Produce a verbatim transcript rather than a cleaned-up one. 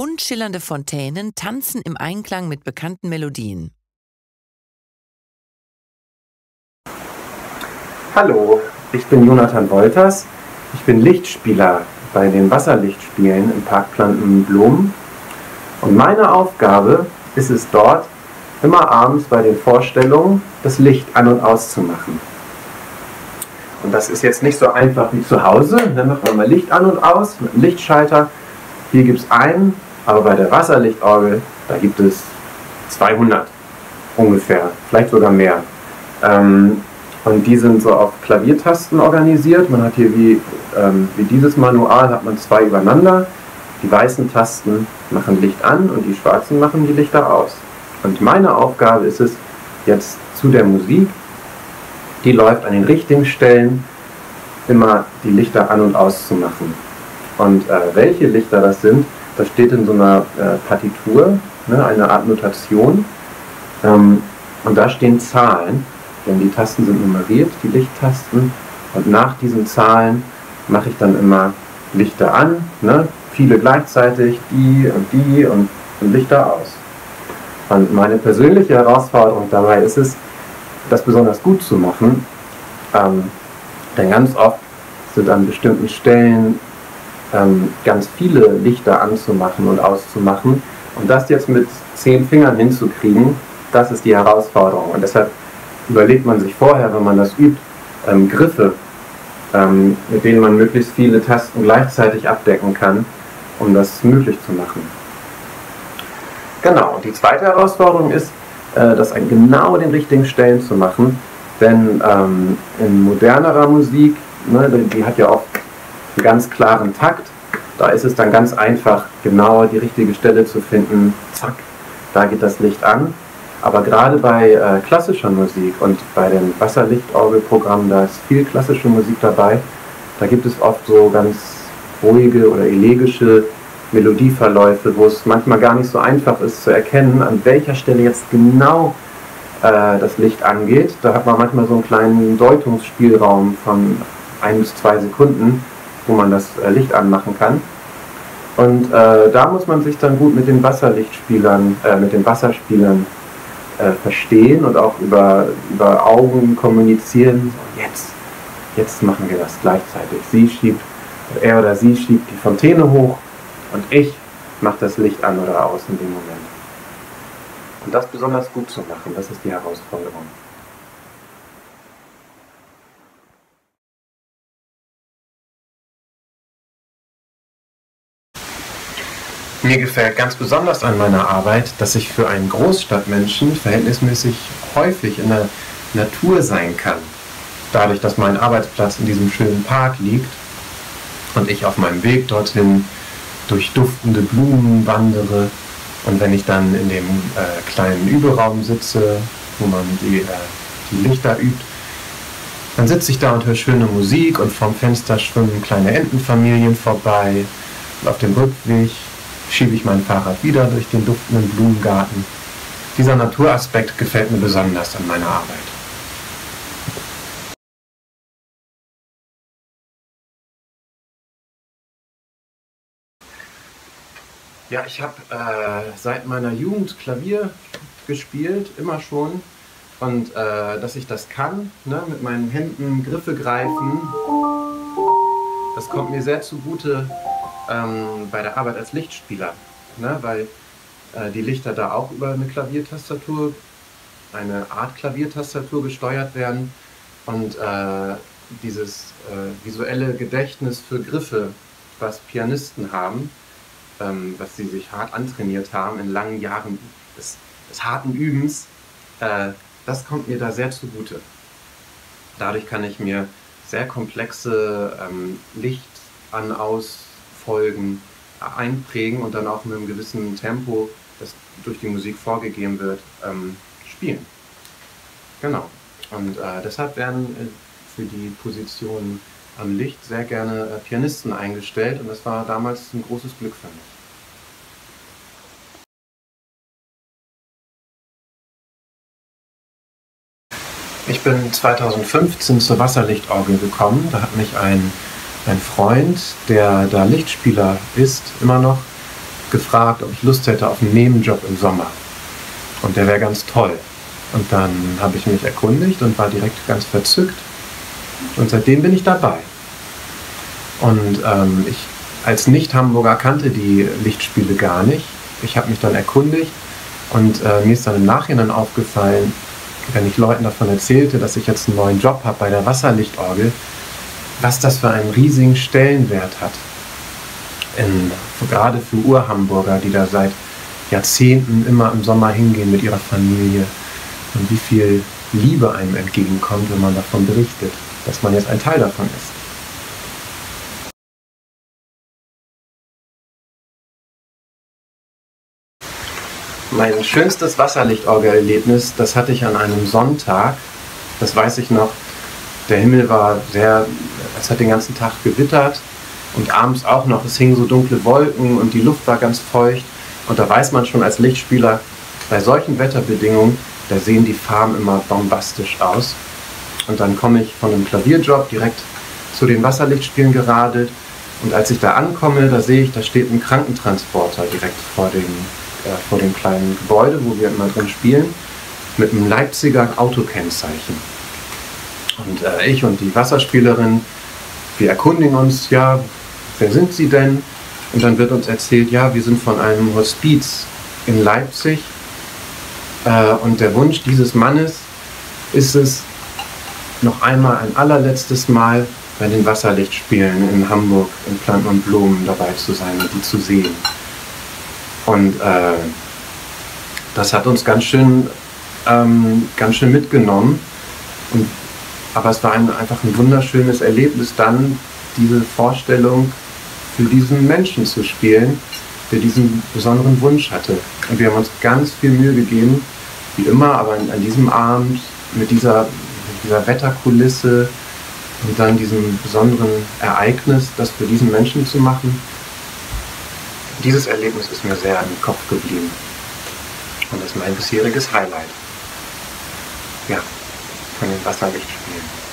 Bunt schillernde Fontänen tanzen im Einklang mit bekannten Melodien. Hallo, ich bin Jonathan Wolters. Ich bin Lichtspieler bei den Wasserlichtspielen im Park Planten un Blomen. Und meine Aufgabe ist es dort, immer abends bei den Vorstellungen das Licht an- und auszumachen. Und das ist jetzt nicht so einfach wie zu Hause. Dann macht man mal Licht an und aus mit einem Lichtschalter. Hier gibt es einen, aber bei der Wasserlichtorgel, da gibt es zweihundert ungefähr, vielleicht sogar mehr. Und die sind so auf Klaviertasten organisiert. Man hat hier wie, wie dieses Manual hat man zwei übereinander. Die weißen Tasten machen Licht an und die schwarzen machen die Lichter aus. Und meine Aufgabe ist es, jetzt zu der Musik, die läuft, an den richtigen Stellen immer die Lichter an- und auszumachen. Und äh, welche Lichter das sind, das steht in so einer äh, Partitur, ne, eine Art Notation. Ähm, und da stehen Zahlen, denn die Tasten sind nummeriert, die Lichttasten. Und nach diesen Zahlen mache ich dann immer Lichter an, ne, viele gleichzeitig, die und die und, und Lichter aus. Und meine persönliche Herausforderung dabei ist es, das besonders gut zu machen, ähm, denn ganz oft sind an bestimmten Stellen ähm, ganz viele Lichter anzumachen und auszumachen, und das jetzt mit zehn Fingern hinzukriegen, das ist die Herausforderung. Und deshalb überlegt man sich vorher, wenn man das übt, ähm, Griffe, ähm, mit denen man möglichst viele Tasten gleichzeitig abdecken kann, um das möglich zu machen. Genau, und die zweite Herausforderung ist, das an genau den richtigen Stellen zu machen, denn ähm, in modernerer Musik, ne, die hat ja auch einen ganz klaren Takt, da ist es dann ganz einfach, genau die richtige Stelle zu finden, zack, da geht das Licht an. Aber gerade bei äh, klassischer Musik und bei den Wasserlichtorgelprogrammen, da ist viel klassische Musik dabei, da gibt es oft so ganz ruhige oder elegische Melodieverläufe, wo es manchmal gar nicht so einfach ist zu erkennen, an welcher Stelle jetzt genau äh, das Licht angeht. Da hat man manchmal so einen kleinen Deutungsspielraum von ein bis zwei Sekunden, wo man das äh, Licht anmachen kann. Und äh, da muss man sich dann gut mit den Wasserlichtspielern, äh, mit den Wasserspielern äh, verstehen und auch über, über Augen kommunizieren. So, jetzt, jetzt machen wir das gleichzeitig. Sie schiebt, er oder sie schiebt die Fontäne hoch. Und ich mache das Licht an oder aus in dem Moment. Und das besonders gut zu machen, das ist die Herausforderung. Mir gefällt ganz besonders an meiner Arbeit, dass ich für einen Großstadtmenschen verhältnismäßig häufig in der Natur sein kann. Dadurch, dass mein Arbeitsplatz in diesem schönen Park liegt und ich auf meinem Weg dorthin durch duftende Blumen wandere, und wenn ich dann in dem äh, kleinen Überaum sitze, wo man die, äh, die Lichter übt, dann sitze ich da und höre schöne Musik, und vom Fenster schwimmen kleine Entenfamilien vorbei, und auf dem Rückweg schiebe ich mein Fahrrad wieder durch den duftenden Blumengarten. Dieser Naturaspekt gefällt mir besonders an meiner Arbeit. Ja, ich habe äh, seit meiner Jugend Klavier gespielt, immer schon. Und äh, dass ich das kann, ne, mit meinen Händen Griffe greifen, das kommt mir sehr zugute ähm, bei der Arbeit als Lichtspieler. Ne, weil äh, die Lichter da auch über eine Klaviertastatur, eine Art Klaviertastatur gesteuert werden. Und äh, dieses äh, visuelle Gedächtnis für Griffe, was Pianisten haben, was sie sich hart antrainiert haben in langen Jahren des, des harten Übens, äh, das kommt mir da sehr zugute. Dadurch kann ich mir sehr komplexe ähm, Licht-an-aus-Folgen einprägen und dann auch mit einem gewissen Tempo, das durch die Musik vorgegeben wird, ähm, spielen. Genau. Und äh, deshalb werden äh, für die Positionen am Licht sehr gerne Pianisten eingestellt, und das war damals ein großes Glück für mich. Ich bin zweitausendfünfzehn zur Wasserlichtorgel gekommen. Da hat mich ein, ein Freund, der da Lichtspieler ist, immer noch, gefragt, ob ich Lust hätte auf einen Nebenjob im Sommer. Und der wäre ganz toll. Und dann habe ich mich erkundigt und war direkt ganz verzückt. Und seitdem bin ich dabei. Und ähm, ich als Nicht-Hamburger kannte die Lichtspiele gar nicht. Ich habe mich dann erkundigt und äh, mir ist dann im Nachhinein aufgefallen, wenn ich Leuten davon erzählte, dass ich jetzt einen neuen Job habe bei der Wasserlichtorgel, was das für einen riesigen Stellenwert hat. In, gerade für Ur-Hamburger, die da seit Jahrzehnten immer im Sommer hingehen mit ihrer Familie. Und wie viel Liebe einem entgegenkommt, wenn man davon berichtet, dass man jetzt ein Teil davon ist. Mein schönstes Wasserlichtorgelerlebnis, das hatte ich an einem Sonntag, das weiß ich noch. Der Himmel war sehr, es hat den ganzen Tag gewittert und abends auch noch, es hingen so dunkle Wolken und die Luft war ganz feucht. Und da weiß man schon als Lichtspieler, bei solchen Wetterbedingungen, da sehen die Farben immer bombastisch aus. Und dann komme ich von einem Klavierjob direkt zu den Wasserlichtspielen geradelt. Und als ich da ankomme, da sehe ich, da steht ein Krankentransporter direkt vor dem, äh, vor dem kleinen Gebäude, wo wir immer drin spielen, mit einem Leipziger Autokennzeichen. Und äh, ich und die Wasserspielerin, wir erkundigen uns, ja, wer sind Sie denn? Und dann wird uns erzählt, ja, wir sind von einem Hospiz in Leipzig. Und der Wunsch dieses Mannes ist es, noch einmal ein allerletztes Mal bei den Wasserlichtspielen in Hamburg, in Planten und Blomen dabei zu sein und die zu sehen. Und äh, das hat uns ganz schön, ähm, ganz schön mitgenommen. Und, aber es war ein, einfach ein wunderschönes Erlebnis, dann diese Vorstellung für diesen Menschen zu spielen, der diesen besonderen Wunsch hatte. Und wir haben uns ganz viel Mühe gegeben, wie immer, aber an diesem Abend mit dieser, mit dieser Wetterkulisse und dann diesem besonderen Ereignis, das für diesen Menschen zu machen. Dieses Erlebnis ist mir sehr im Kopf geblieben. Und das ist mein bisheriges Highlight. Ja, von den Wasserlichtspielen.